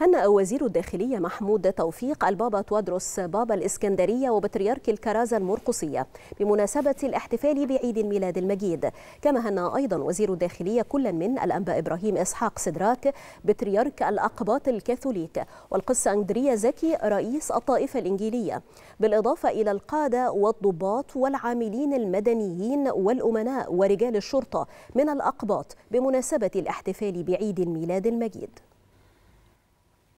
هنأ وزير الداخلية محمود توفيق البابا تواضروس بابا الإسكندرية وبطريرك الكرازة المرقصية بمناسبة الاحتفال بعيد الميلاد المجيد. كما هنأ أيضا وزير الداخلية كل من الانبا ابراهيم اسحاق سدراك بطريرك الأقباط الكاثوليك، والقسى اندريا زكي رئيس الطائفة الإنجيلية، بالإضافة إلى القادة والضباط والعاملين المدنيين والأمناء ورجال الشرطة من الأقباط بمناسبة الاحتفال بعيد الميلاد المجيد.